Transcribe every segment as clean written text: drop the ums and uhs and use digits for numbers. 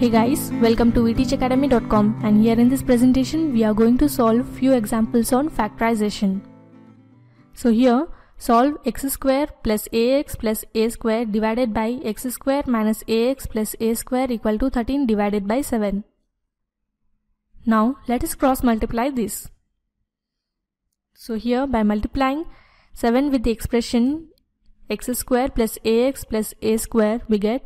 Hey guys, welcome to weteachacademy.com, and here in this presentation we are going to solve few examples on factorization. So here solve x square plus ax plus a square divided by x square minus ax plus a square equal to 13 divided by 7. Now let us cross multiply this. So here by multiplying 7 with the expression x square plus ax plus a square we get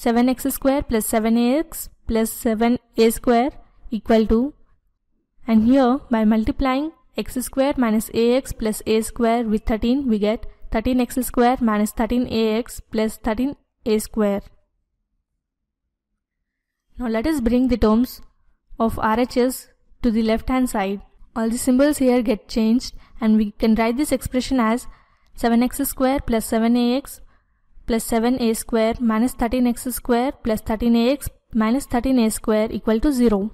7x square plus 7ax plus 7a square equal to, and here by multiplying x square minus ax plus a square with 13 we get 13x square minus 13ax plus 13a square. Now let us bring the terms of RHS to the left hand side. All the symbols here get changed and we can write this expression as 7x square plus 7ax plus 7a square minus 13x square plus 13ax minus 13a square equal to 0.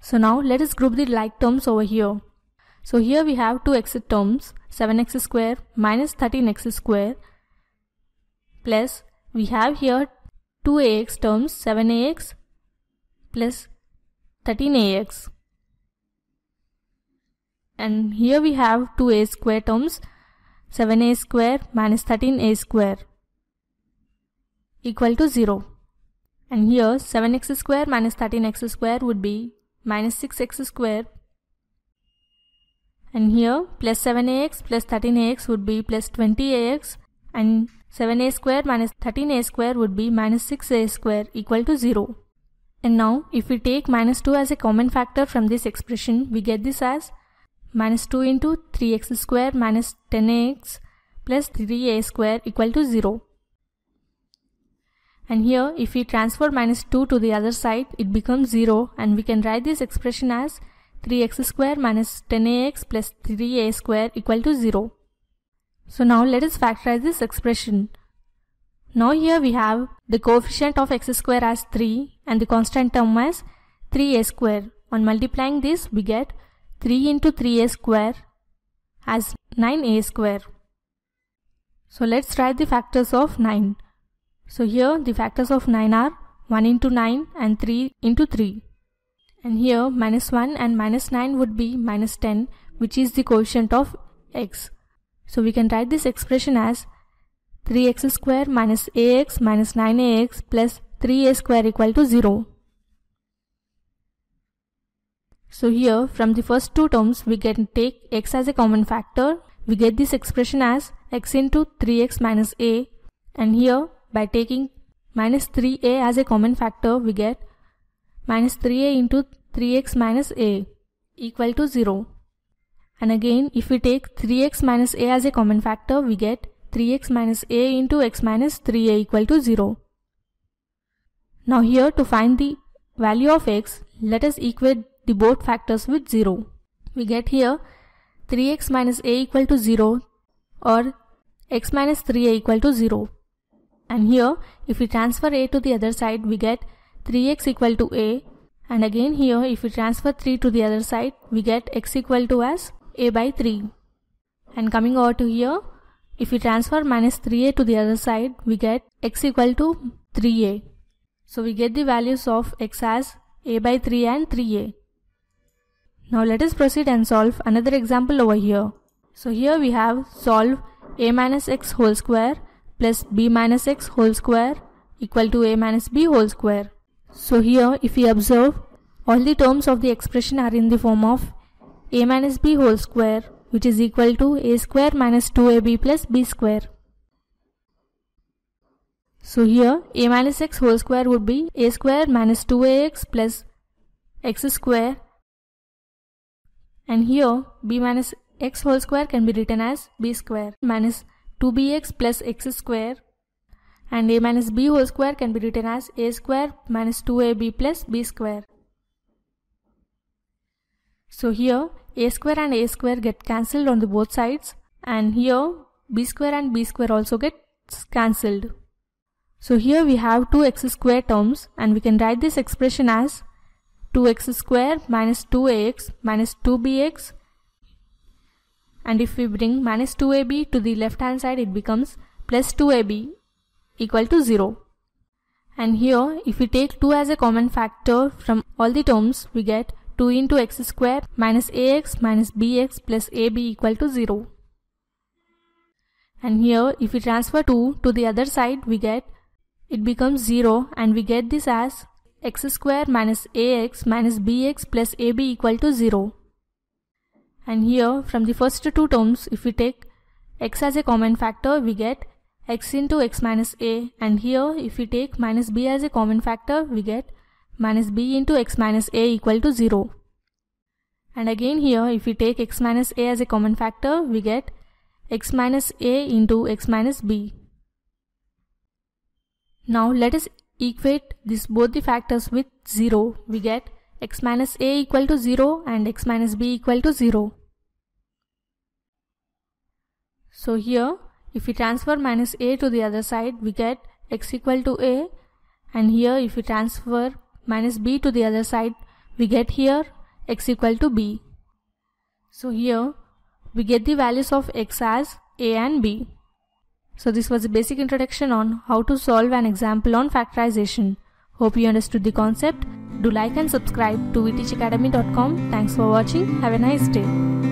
So now let us group the like terms over here. So here we have two x terms, 7x square minus 13x square, plus we have here two ax terms, 7ax plus 13ax. And here we have two a square terms, 7a square minus 13a square equal to 0. And here 7x square minus 13x square would be minus 6x square. And here plus 7ax plus 13ax would be plus 20ax. And 7a square minus 13a square would be minus 6a square equal to 0. And now if we take minus 2 as a common factor from this expression, we get this as minus 2 into 3x square minus 10ax plus 3a square equal to 0. And here if we transfer minus 2 to the other side, it becomes 0, and we can write this expression as 3x square minus 10ax plus 3a square equal to 0. So now let us factorize this expression. Now here we have the coefficient of x square as 3 and the constant term as 3a square. On multiplying this we get 3 into 3a square as 9a square. So let's write the factors of 9. So here the factors of 9 are 1 into 9 and 3 into 3. And here minus 1 and minus 9 would be minus 10, which is the coefficient of x. So we can write this expression as 3x square minus ax minus 9ax plus 3a square equal to 0. So here from the first two terms we can take x as a common factor. We get this expression as x into 3x minus a, and here by taking minus 3a as a common factor we get minus 3a into 3x minus a equal to 0. And again if we take 3x minus a as a common factor we get 3x minus a into x minus 3a equal to 0. Now here to find the value of x, let us equate the both factors with 0. We get here 3x minus a equal to 0 or x minus 3a equal to 0. And here if we transfer a to the other side we get 3x equal to a, and again here if we transfer 3 to the other side we get x equal to as a by 3. And coming over to here, if we transfer minus 3a to the other side we get x equal to 3a. So we get the values of x as a by 3 and 3a. Now let us proceed and solve another example over here. So here we have solve a minus x whole square plus b minus x whole square equal to a minus b whole square. So here if we observe, all the terms of the expression are in the form of a minus b whole square, which is equal to a square minus 2ab plus b square. So here a minus x whole square would be a square minus 2ax plus x square. And here b minus x whole square can be written as b square minus 2bx plus x square, and a minus b whole square can be written as a square minus 2ab plus b square. So here a square and a square get cancelled on the both sides, and here b square and b square also get cancelled. So here we have two x square terms, and we can write this expression as 2x square minus 2ax minus 2bx, and if we bring minus 2ab to the left hand side it becomes plus 2ab equal to 0. And here, if we take 2 as a common factor from all the terms, we get 2 into x square minus ax minus bx plus ab equal to 0. And here, if we transfer 2 to the other side, we get, it becomes 0, and we get this as x square minus ax minus bx plus ab equal to 0. And here, from the first two terms, if we take x as a common factor, we get x into x minus a, and here if we take minus b as a common factor, we get minus b into x minus a equal to 0. And again here, if we take x minus a as a common factor, we get x minus a into x minus b. Now let us equate this both the factors with 0. We get x minus a equal to 0 and x minus b equal to 0. So here, if we transfer minus a to the other side, we get x equal to a, and here if we transfer minus b to the other side, we get here x equal to b. So here we get the values of x as a and b. So this was a basic introduction on how to solve an example on factorization. Hope you understood the concept. Do like and subscribe to weteachacademy.com. Thanks for watching. Have a nice day.